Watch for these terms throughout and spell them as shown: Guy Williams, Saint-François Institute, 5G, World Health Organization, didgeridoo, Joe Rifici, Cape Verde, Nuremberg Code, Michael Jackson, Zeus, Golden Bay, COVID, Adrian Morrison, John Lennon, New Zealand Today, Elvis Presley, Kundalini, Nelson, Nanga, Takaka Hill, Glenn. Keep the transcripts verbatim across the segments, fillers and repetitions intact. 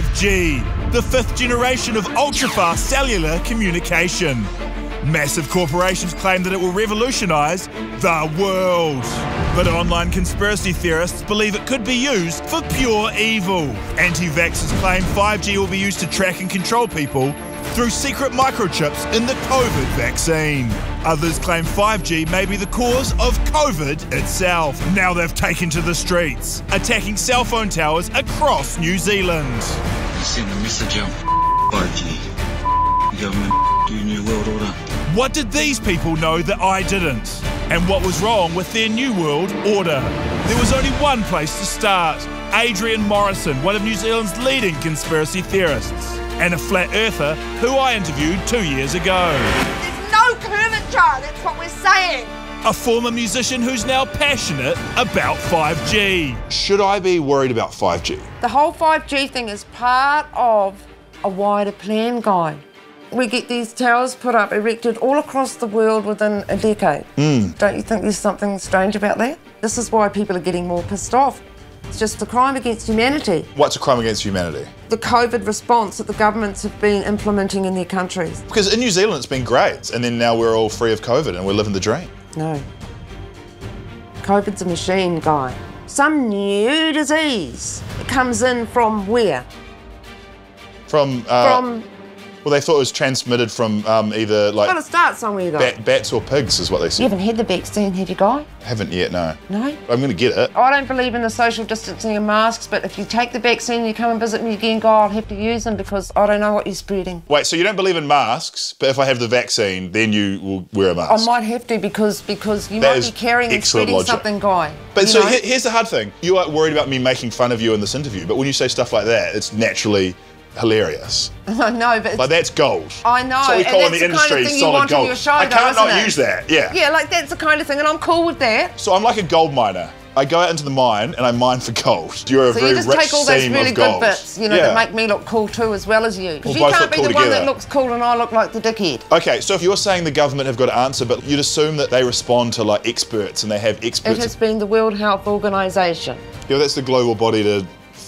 five G, the fifth generation of ultra-fast cellular communication. Massive corporations claim that it will revolutionise the world. But online conspiracy theorists believe it could be used for pure evil. Anti-vaxxers claim five G will be used to track and control people through secret microchips in the COVID vaccine. Others claim five G may be the cause of COVID itself. Now they've taken to the streets, attacking cell phone towers across New Zealand. I sent a message out, five G, government. New World Order. What did these people know that I didn't? And what was wrong with their New World Order? There was only one place to start. Adrian Morrison, one of New Zealand's leading conspiracy theorists, and a flat earther who I interviewed two years ago. There's no curvature, that's what we're saying. A former musician who's now passionate about five G. Should I be worried about five G? The whole five G thing is part of a wider plan, Guy. We get these towers put up, erected all across the world within a decade. Mm. Don't you think there's something strange about that? This is why people are getting more pissed off. It's just a crime against humanity. What's a crime against humanity? The COVID response that the governments have been implementing in their countries. Because in New Zealand it's been great, and then now we're all free of COVID and we're living the dream. No. COVID's a machine, Guy. Some new disease. It comes in from where? From... Uh... From... Well, they thought it was transmitted from um, either like... Got to start somewhere though. Bat, bats or pigs is what they said. You haven't had the vaccine, have you, Guy? Haven't yet, no. No? I'm going to get it. I don't believe in the social distancing and masks, but if you take the vaccine and you come and visit me again, Guy, I'll have to use them because I don't know what you're spreading. Wait, so you don't believe in masks, but if I have the vaccine, then you will wear a mask? I might have to because because you that might be carrying and spreading logic. Something, Guy. But so he here's the hard thing. You are worried about me making fun of you in this interview, but when you say stuff like that, it's naturally... hilarious. I know, but... Like, that's gold. I know. That's what we call in the industry, solid gold. I can't not use that, yeah. Yeah, like, that's the kind of thing, and I'm cool with that. So I'm like a gold miner. I go out into the mine, and I mine for gold. You're a very rich seam of gold. So you just take all those really good bits, you know, that make me look cool too, as well as you. Because you can't be the one that looks cool and I look like the dickhead. Okay, so if you're saying the government have got to answer, but you'd assume that they respond to, like, experts, and they have experts... It has been the World Health Organization. Yeah, that's the global body to...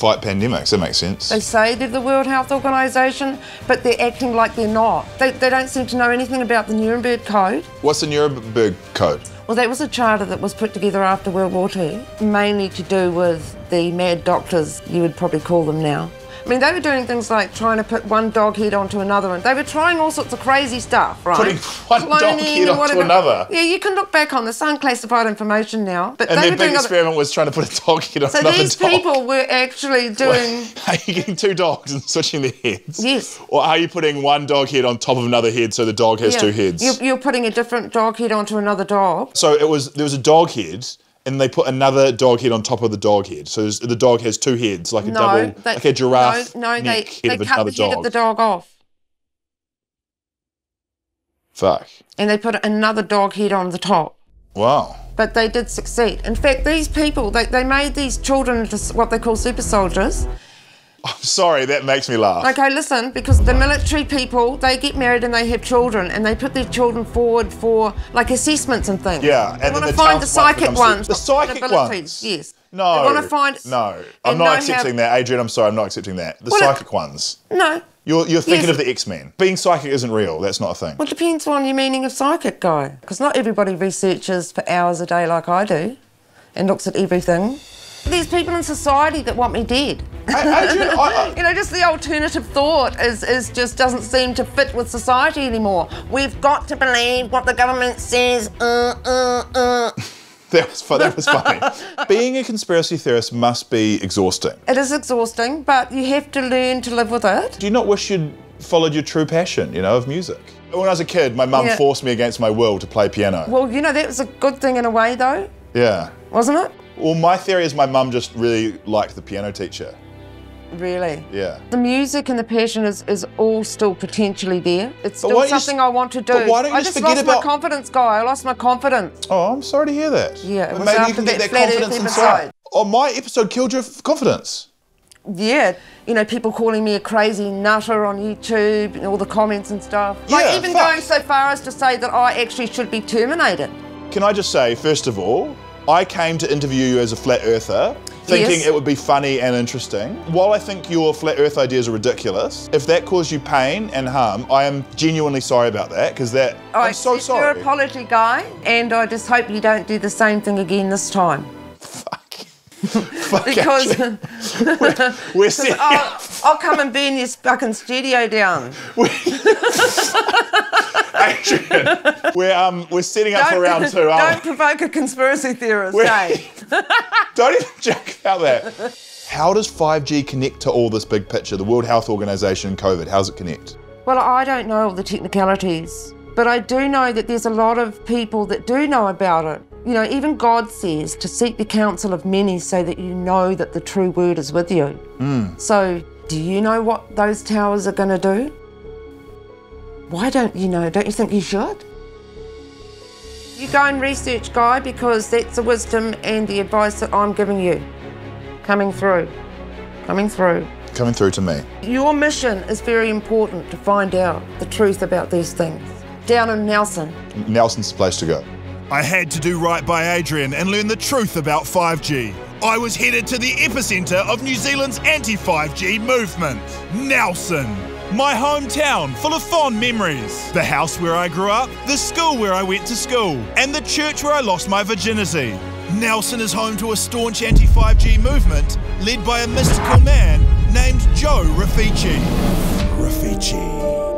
fight pandemics, that makes sense. They say they're the World Health Organization, but they're acting like they're not. They, they don't seem to know anything about the Nuremberg Code. What's the Nuremberg Code? Well, that was a charter that was put together after World War Two, mainly to do with the mad doctors, you would probably call them now. I mean, they were doing things like trying to put one dog head onto another, and they were trying all sorts of crazy stuff, right? Putting one Cloning dog head onto another? Yeah, you can look back on this unclassified information now. But and they their were big doing experiment other... was trying to put a dog head on so another dog. So these people were actually doing... Are you getting two dogs and switching their heads? Yes. Or are you putting one dog head on top of another head so the dog has yeah. two heads? You're, you're putting a different dog head onto another dog. So it was there was a dog head... and they put another dog head on top of the dog head. So the dog has two heads, like a no, double, they, like a giraffe No, no they, they cut the head dog. of the dog off. Fuck. And they put another dog head on the top. Wow. But they did succeed. In fact, these people, they, they made these children into what they call super soldiers. I'm sorry, that makes me laugh. Okay, listen, because the military people, they get married and they have children and they put their children forward for, like, assessments and things. Yeah. And they want to find the psychic ones. The psychic ones? Yes. No. They want to find... No, I'm not accepting that. Adrian, I'm sorry, I'm not accepting that. The psychic ones. No. You're, you're thinking of the X-Men. Being psychic isn't real, that's not a thing. Well, it depends on your meaning of psychic, Guy. Because not everybody researches for hours a day like I do and looks at everything. There's people in society that want me dead. I, Adrian, I, I... You know, just the alternative thought is, is just doesn't seem to fit with society anymore. We've got to believe what the government says. Uh, uh, uh. That was fun, that was funny. Being a conspiracy theorist must be exhausting. It is exhausting, but you have to learn to live with it. Do you not wish you'd followed your true passion, you know, of music? When I was a kid, my mum yeah. forced me against my will to play piano. Well, you know, that was a good thing in a way, though. Yeah. Wasn't it? Well, my theory is my mum just really liked the piano teacher. Really? Yeah. The music and the passion is, is all still potentially there. It's still something I want to do. But why don't you just forget about... I just lost my confidence, Guy. I lost my confidence. Oh, I'm sorry to hear that. Yeah, it was after that Flat Earth episode. Oh, my episode killed your confidence. Yeah. You know, people calling me a crazy nutter on YouTube and all the comments and stuff. Yeah, like, even going so far as to say that I actually should be terminated. Can I just say, first of all, I came to interview you as a flat earther, thinking yes. it would be funny and interesting. While I think your flat earth ideas are ridiculous, if that caused you pain and harm, I am genuinely sorry about that, because that, oh, I'm so sorry. You're an apology guy, and I just hope you don't do the same thing again this time. Fuck. Fuck because we're, we're I'll, I'll come and burn your fucking studio down. Adrian, we're, um, we're setting up don't, for round two, aren't Don't we? provoke a conspiracy theorist, eh? Don't even joke about that. How does five G connect to all this big picture, the World Health Organization and COVID? How does it connect? Well, I don't know all the technicalities, but I do know that there's a lot of people that do know about it. You know, even God says to seek the counsel of many so that you know that the true word is with you. Mm. So do you know what those towers are going to do? Why don't you know? Don't you think you should? You go and research, Guy, because that's the wisdom and the advice that I'm giving you. Coming through. Coming through. Coming through to me. Your mission is very important to find out the truth about these things. Down in Nelson. Nelson's the place to go. I had to do right by Adrian and learn the truth about five G. I was headed to the epicentre of New Zealand's anti five G movement, Nelson. My hometown, full of fond memories. The house where I grew up, the school where I went to school, and the church where I lost my virginity. Nelson is home to a staunch anti five G movement led by a mystical man named Joe Rifici. Rifici.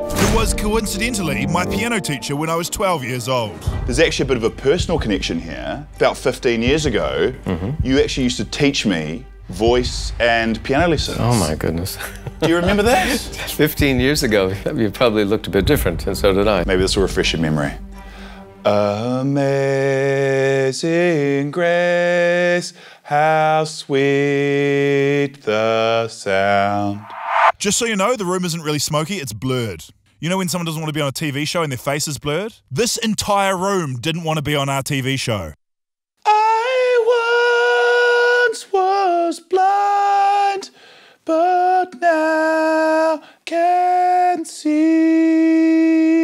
Who was coincidentally my piano teacher when I was twelve years old. There's actually a bit of a personal connection here. About fifteen years ago, mm-hmm. you actually used to teach me voice and piano lessons. Oh my goodness. Do you remember that? fifteen years ago, you probably looked a bit different, and so did I. Maybe this will refresh your memory. Amazing grace, how sweet the sound. Just so you know, the room isn't really smoky, it's blurred. You know when someone doesn't want to be on a T V show and their face is blurred? This entire room didn't want to be on our T V show. I once was blind, but now can see.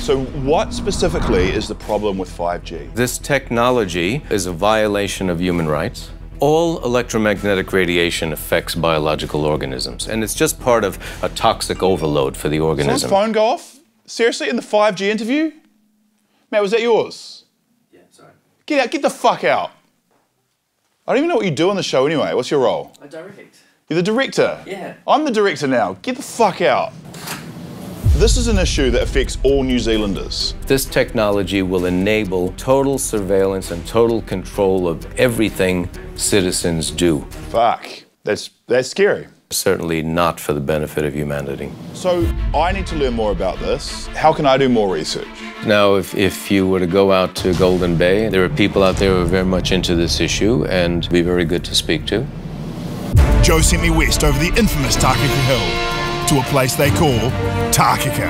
So what specifically is the problem with five G? This technology is a violation of human rights. All electromagnetic radiation affects biological organisms, and it's just part of a toxic overload for the organism. Does the phone go off? Seriously, in the five G interview? Matt, was that yours? Yeah, sorry. Get out, get the fuck out. I don't even know what you do on the show anyway. What's your role? I direct. You're the director? Yeah. I'm the director now. Get the fuck out. This is an issue that affects all New Zealanders. This technology will enable total surveillance and total control of everything citizens do. Fuck. That's, that's scary. Certainly not for the benefit of humanity. So I need to learn more about this. How can I do more research? Now, if, if you were to go out to Golden Bay, there are people out there who are very much into this issue and be very good to speak to. Joe sent me west over the infamous Takaka Hill to a place they call Takaka.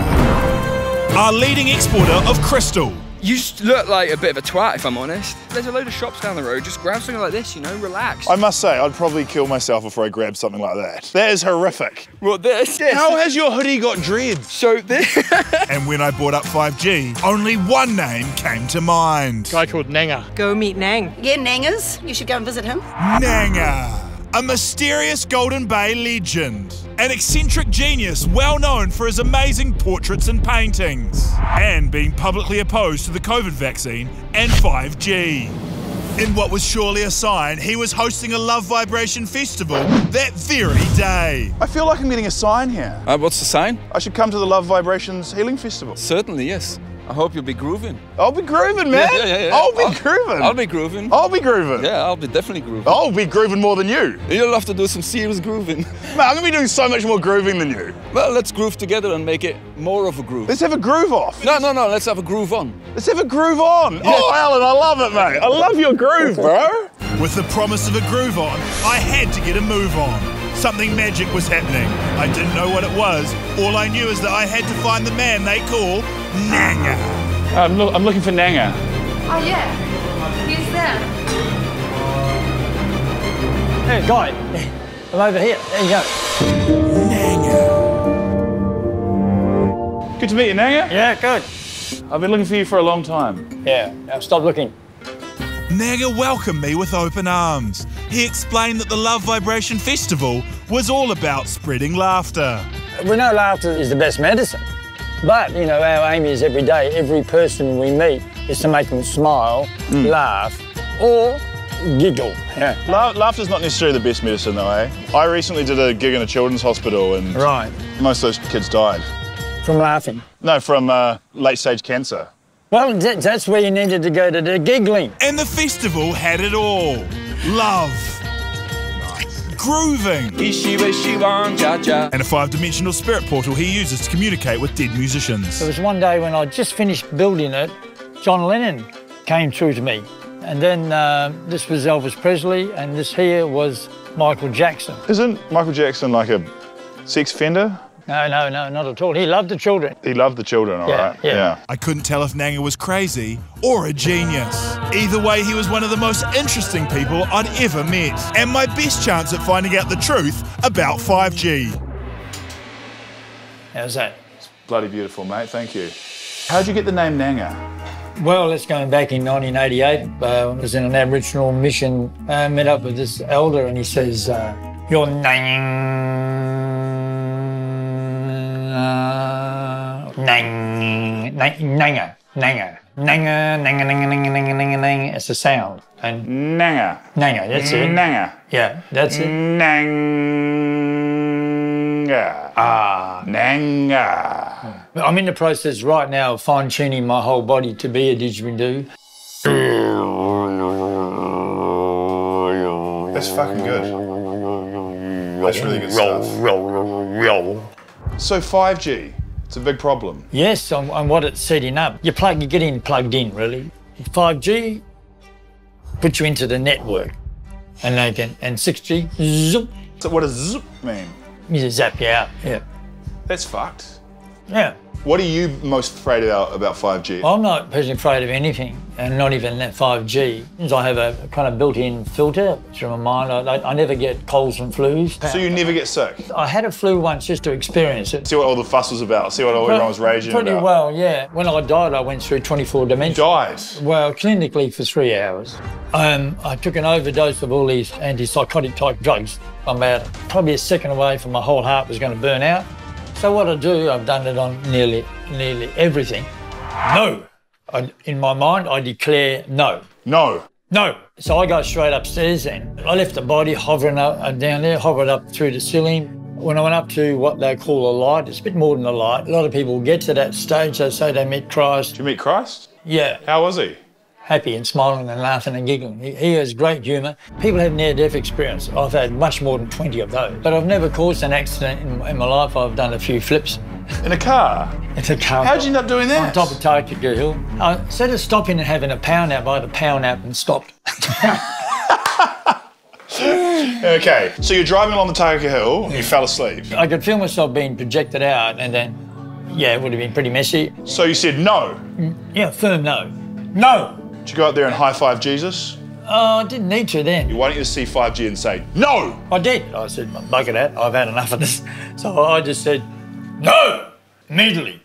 Our leading exporter of crystal. You look like a bit of a twat, if I'm honest. There's a load of shops down the road. Just grab something like this, you know, relax. I must say, I'd probably kill myself before I grab something like that. That is horrific. Well, this, this. How has your hoodie got dreads? So this. And when I brought up five G, only one name came to mind. A guy called Nanga. Go meet Nang. Yeah, Nangas. You should go and visit him. Nanga. A mysterious Golden Bay legend. An eccentric genius well known for his amazing portraits and paintings. And being publicly opposed to the COVID vaccine and five G. In what was surely a sign, he was hosting a Love Vibration Festival that very day. I feel like I'm getting a sign here. Uh, what's the sign? I should come to the Love Vibrations Healing Festival. Certainly, yes. I hope you'll be grooving. I'll be grooving, man. Yeah, yeah, yeah. I'll be I'll, grooving. I'll be grooving. I'll be grooving. Yeah, I'll be definitely grooving. I'll be grooving more than you. You'll have to do some serious grooving. Man, I'm going to be doing so much more grooving than you. Well, let's groove together and make it more of a groove. Let's have a groove off. No, no, no, let's have a groove on. Let's have a groove on. Yeah. Oh, Alan, I love it, mate. I love your groove, bro. With the promise of a groove on, I had to get a move on. Something magic was happening. I didn't know what it was. All I knew is that I had to find the man they call Nanga. I'm, lo I'm looking for Nanga. Oh, yeah. He's there. Hey, guy. I'm over here. There you go. Good to meet you, Nanga. Yeah, good. I've been looking for you for a long time. Yeah, I've stopped looking. Nanga welcomed me with open arms. He explained that the Love Vibration Festival was all about spreading laughter. We know laughter is the best medicine, but, you know, our aim is every day, every person we meet is to make them smile, mm. laugh, or giggle. Yeah. La laughter's not necessarily the best medicine, though, eh? I recently did a gig in a children's hospital and right. most of those kids died. From laughing? No, from uh, late-stage cancer. Well, that's where you needed to go, to the giggling. And the festival had it all. Love. Nice. Grooving. And a five-dimensional spirit portal he uses to communicate with dead musicians. There was one day when I just finished building it, John Lennon came through to me. And then uh, this was Elvis Presley, and this here was Michael Jackson. Isn't Michael Jackson like a sex offender? No, no, no, not at all. He loved the children. He loved the children, all yeah, right. Yeah. yeah. I couldn't tell if Nanga was crazy or a genius. Either way, he was one of the most interesting people I'd ever met, and my best chance at finding out the truth about five G. How's that? It's bloody beautiful, mate. Thank you. How'd you get the name Nanga? Well, it's going back in nineteen eighty-eight. Uh, I was in an Aboriginal mission. I met up with this elder, and he says, uh, "You're Nanga." Uh, nang, nanga, nanga, nanga, nanga, nanga, nanga, nanga, nanga. It's a sound. And nanga, nanga. That's it. Nanga. Yeah, that's it. Nanga. Ah, nanga. I'm in the process right now of fine tuning my whole body to be a didgeridoo. That's fucking good. That's really good stuff. So five G, it's a big problem. Yes, on, on what it's setting up. You're, plug, you're getting plugged in, really. five G puts you into the network. And they can, and six G, zoop. So what does zoop mean? You zap you out, yeah. That's fucked. Yeah. What are you most afraid about about five G? I'm not personally afraid of anything, and not even that five G. I have a kind of built-in filter through my mind. I, I never get colds and flus. So you never get sick? I had a flu once just to experience it. See what all the fuss was about, see what all everyone was raging about. Pretty well, yeah. When I died, I went through twenty-four dementia. You died? Well, clinically for three hours. Um, I took an overdose of all these antipsychotic type drugs. I'm about probably a second away from my whole heart was going to burn out. So what I do, I've done it on nearly, nearly everything. No. I, in my mind, I declare no. No. No. So I go straight upstairs, and I left the body hovering up, uh, down there, hovered up through the ceiling. When I went up to what they call a light, it's a bit more than a light. A lot of people get to that stage, they say they met Christ. Did you meet Christ? Yeah. How was he? Happy and smiling and laughing and giggling. He, he has great humour. People have near-death experience. I've had much more than twenty of those. But I've never caused an accident in, in my life. I've done a few flips. In a car? It's a car. How'd you end up doing that? On top of Takaka Hill. I, instead of stopping and having a power nap, I had a power nap and stopped. Okay, so you're driving along the Takaka Hill and you fell asleep. I could feel myself being projected out, and then, yeah, it would have been pretty messy. So you said no? Yeah, firm no. No! Did you go out there and high-five Jesus? Oh, I didn't need to then. Why don't you see five G and say, no? I did. I said, bugger that, I've had enough of this. So I just said, no, immediately.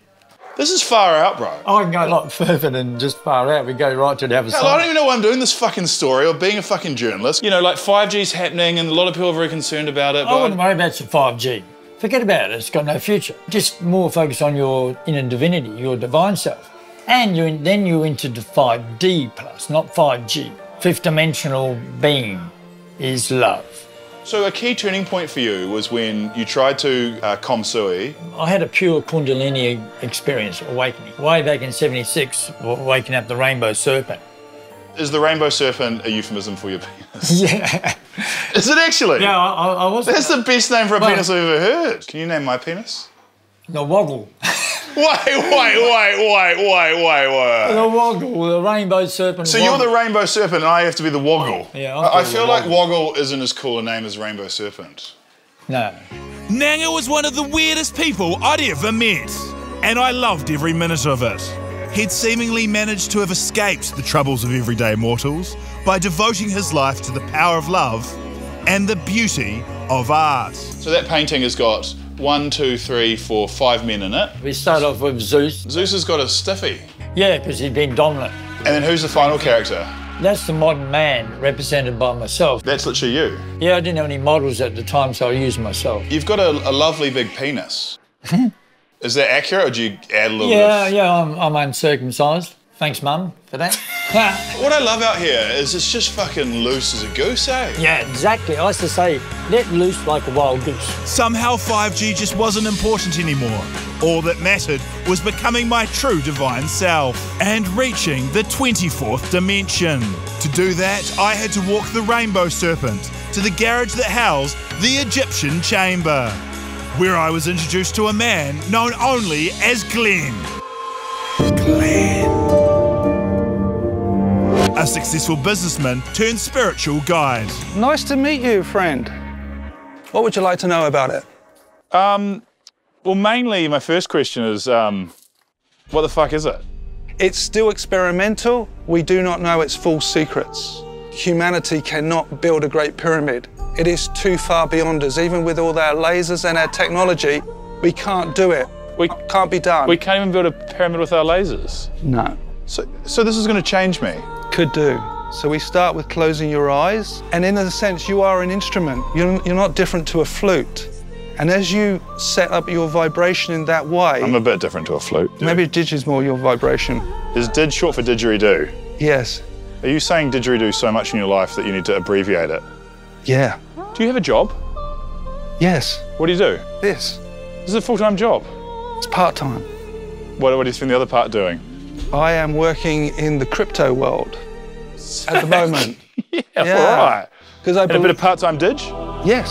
This is far out, bro. I can go a lot further than just far out. We go right to the other side. I don't even know why I'm doing this fucking story or being a fucking journalist. You know, like five G's happening and a lot of people are very concerned about it. I wouldn't worry about your five G. Forget about it, it's got no future. Just more focus on your inner divinity, your divine self. And you, then you're into the five D plus, not five G. Fifth-dimensional being is love. So a key turning point for you was when you tried to uh, Kom Sui. I had a pure Kundalini experience, awakening. Way back in seventy-six, waking up the rainbow serpent. Is the rainbow serpent a euphemism for your penis? Yeah. Is it actually? No, I, I wasn't. That's the best name for a well, penis I've ever heard. Can you name my penis? The woggle. Wait, wait, wait, wait, wait, wait, wait. The woggle, the rainbow serpent. So woggle. You're the rainbow serpent and I have to be the woggle. Yeah, I, I feel like woggle. woggle isn't as cool a name as rainbow serpent. No. Nanga was one of the weirdest people I'd ever met, and I loved every minute of it. He'd seemingly managed to have escaped the troubles of everyday mortals by devoting his life to the power of love and the beauty of art. So that painting has got one, two, three, four, five men in it. We start off with Zeus. Zeus has got a stiffy. Yeah, because he's been dominant. And then who's the final character? That's the modern man, represented by myself. That's literally you? Yeah, I didn't have any models at the time, so I used myself. You've got a, a lovely big penis. Is that accurate, or do you add a little yeah, bit? Yeah, yeah, I'm, I'm uncircumcised. Thanks, Mum, for that. What I love out here is it's just fucking loose as a goose, eh? Yeah, exactly. I used to say, let loose like a wild goose. Somehow five G just wasn't important anymore. All that mattered was becoming my true divine self and reaching the twenty-fourth dimension. To do that, I had to walk the rainbow serpent to the garage that housed the Egyptian chamber, where I was introduced to a man known only as Glenn. Glenn. A successful businessman turned spiritual guide. Nice to meet you, friend. What would you like to know about it? Um, well, mainly my first question is, um, what the fuck is it? It's still experimental. We do not know its full secrets. Humanity cannot build a great pyramid. It is too far beyond us. Even with all our lasers and our technology, we can't do it. We it can't be done. We can't even build a pyramid with our lasers? No. So, so this is going to change me? Could do. So we start with closing your eyes, and in a sense, you are an instrument. You're, you're not different to a flute. And as you set up your vibration in that way... I'm a bit different to a flute. Yeah. Maybe didge is more your vibration. Is did short for didgeridoo? Yes. Are you saying didgeridoo so much in your life that you need to abbreviate it? Yeah. Do you have a job? Yes. What do you do? This. This is a full-time job? It's part-time. What, what do you spend the other part doing? I am working in the crypto world at the moment. yeah, yeah, all right. Because I and a bit of part-time didge? Yes.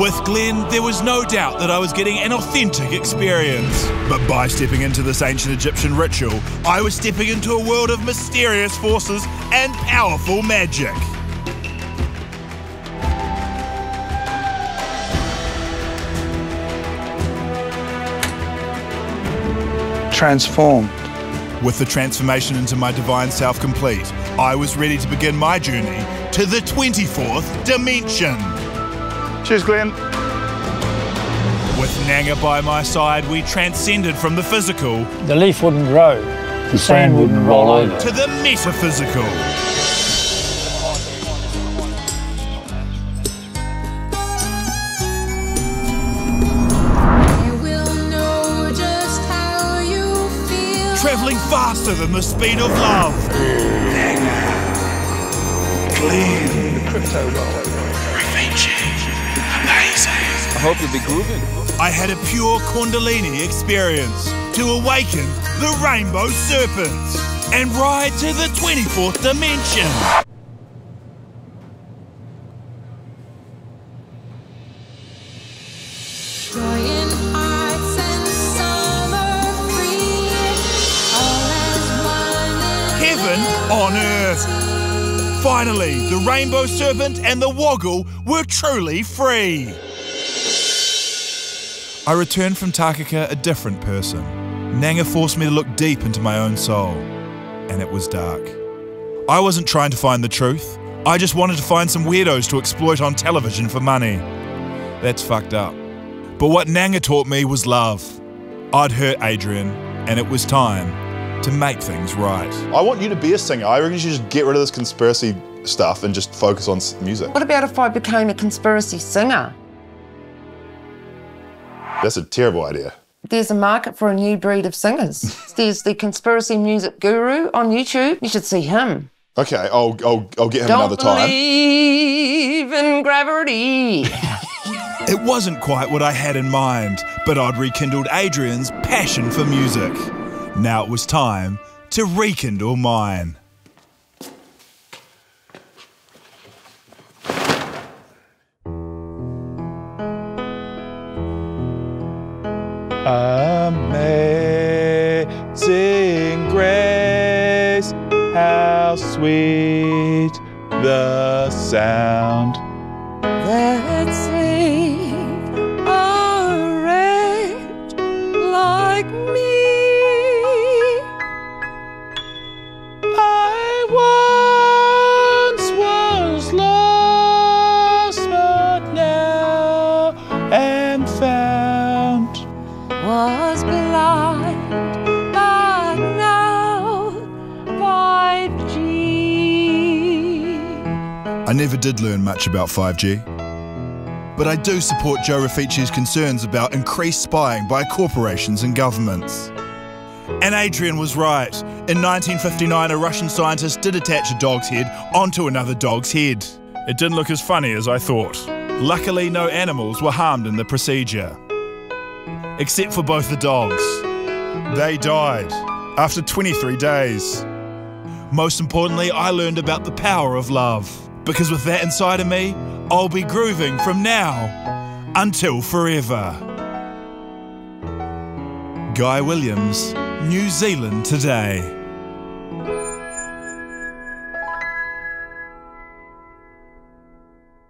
With Glenn, there was no doubt that I was getting an authentic experience. But by stepping into this ancient Egyptian ritual, I was stepping into a world of mysterious forces and powerful magic. Transformed. With the transformation into my divine self complete, I was ready to begin my journey to the twenty-fourth dimension. Cheers, Glenn. With Nanga by my side, we transcended from the physical. The leaf wouldn't grow. The sand wouldn't roll over. To the metaphysical. Travelling faster than the speed of love. Nanga. Glenn. The crypto world. Rifici. Amazing. I hope you'll be grooving. I had a pure Kundalini experience to awaken the rainbow serpent and ride to the twenty-fourth dimension. On Earth. Finally, the rainbow serpent and the woggle were truly free. I returned from Takaka a different person. Nanga forced me to look deep into my own soul, and it was dark. I wasn't trying to find the truth. I just wanted to find some weirdos to exploit on television for money. That's fucked up. But what Nanga taught me was love. I'd hurt Adrian, and it was time to make things right. I want you to be a singer. I reckon you should just get rid of this conspiracy stuff and just focus on music. What about if I became a conspiracy singer? That's a terrible idea. There's a market for a new breed of singers. There's the conspiracy music guru on YouTube. You should see him. Okay, I'll, I'll, I'll get him Don't another time. Don't believe in gravity. It wasn't quite what I had in mind, but I'd rekindled Adrian's passion for music. Now it was time to rekindle mine. Amazing grace, how sweet the sound that saved a wretch like me. Found I never did learn much about five G. But I do support Joe Rifici's concerns about increased spying by corporations and governments. And Adrian was right. In nineteen fifty-nine, a Russian scientist did attach a dog's head onto another dog's head. It didn't look as funny as I thought. Luckily, no animals were harmed in the procedure. Except for both the dogs. They died after twenty-three days. Most importantly, I learned about the power of love. Because with that inside of me, I'll be grooving from now until forever. Guy Williams, New Zealand Today.